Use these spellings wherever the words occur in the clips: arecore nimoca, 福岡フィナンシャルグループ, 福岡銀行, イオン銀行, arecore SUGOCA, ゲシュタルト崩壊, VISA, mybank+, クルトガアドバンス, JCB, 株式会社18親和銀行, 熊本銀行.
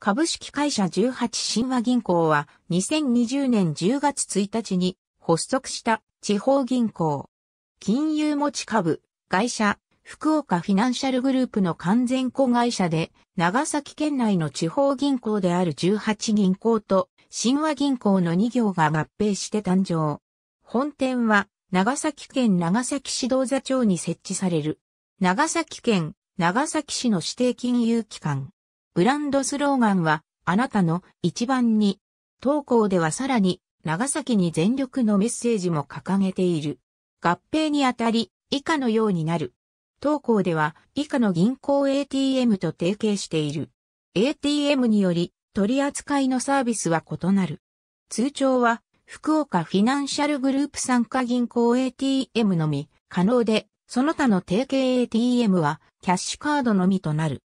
株式会社18親和銀行は2020年10月1日に発足した地方銀行。金融持ち株会社福岡フィナンシャルグループの完全子会社で長崎県内の地方銀行である18銀行と親和銀行の2行が合併して誕生。本店は長崎県長崎市銅座町に設置される。長崎県長崎市の指定金融機関。ブランドスローガンは、あなたの一番に。当行ではさらに、長崎に全力のメッセージも掲げている。合併にあたり、以下のようになる。当行では、以下の銀行 ATM と提携している。ATM により、取り扱いのサービスは異なる。通帳は、福岡フィナンシャルグループ傘下銀行 ATM のみ、可能で、その他の提携 ATM は、キャッシュカードのみとなる。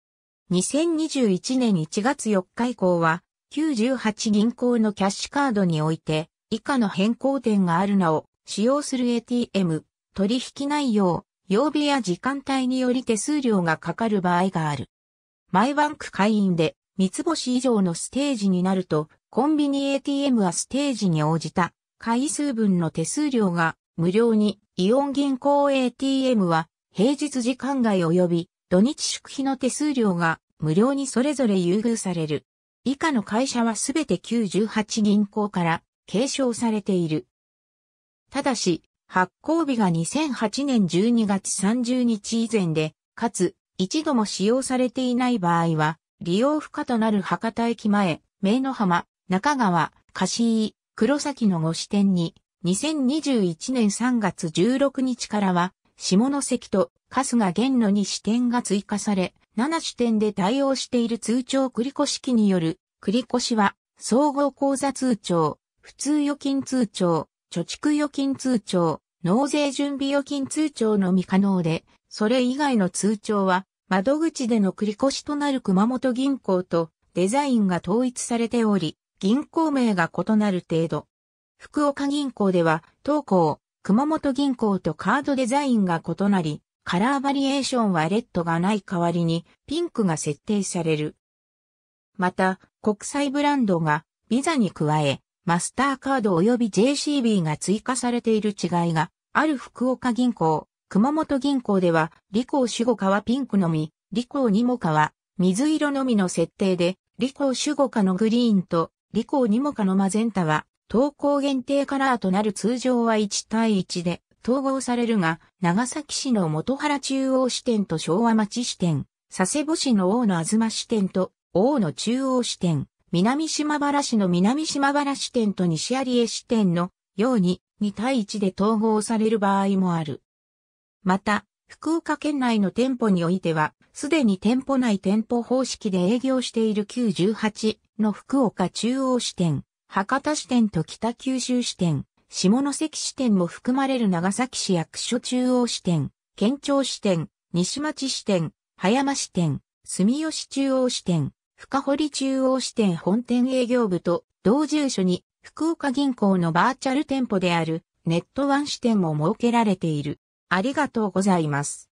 2021年1月4日以降は、旧18銀行のキャッシュカードにおいて、以下の変更点があるなお、使用する ATM、取引内容、曜日や時間帯により手数料がかかる場合がある。mybank会員で、三つ星以上のステージになると、コンビニ ATM はステージに応じた、回数分の手数料が無料に、イオン銀行 ATM は、平日時間外及び、土日祝日の手数料が無料にそれぞれ優遇される。以下の会社はすべて旧18銀行から継承されている。ただし、発行日が2008年12月30日以前で、かつ一度も使用されていない場合は、利用不可となる博多駅前、姪の浜、中川、貸井、黒崎の5支店に、2021年3月16日からは、下関と春日玄の2支店が追加され、7支店で対応している通帳繰越機による、繰越は、総合口座通帳、普通預金通帳、貯蓄預金通帳、納税準備預金通帳のみ可能で、それ以外の通帳は、窓口での繰越となる熊本銀行とデザインが統一されており、銀行名が異なる程度。福岡銀行では、当行、熊本銀行とカードデザインが異なり、カラーバリエーションはレッドがない代わりにピンクが設定される。また、国際ブランドがVISAに加え、マスターカード及び JCB が追加されている違いがある福岡銀行、熊本銀行では、arecore SUGOCAはピンクのみ、arecore nimocaは水色のみの設定で、arecore SUGOCAのグリーンとarecore nimocaのマゼンタは、当行限定カラーとなる通常は1対1で統合されるが、長崎市の本原中央支店と昭和町支店、佐世保市の大野東支店と大野中央支店、南島原市の南島原支店と西有江支店のように2対1で統合される場合もある。また、福岡県内の店舗においては、すでに店舗内店舗方式で営業している旧18の福岡中央支店、博多支店と北九州支店、下関支店も含まれる長崎市役所中央支店、県庁支店、西町支店、葉山支店、住吉中央支店、深堀中央支店本店営業部と同住所に福岡銀行のバーチャル店舗であるネットワン支店も設けられている。ありがとうございます。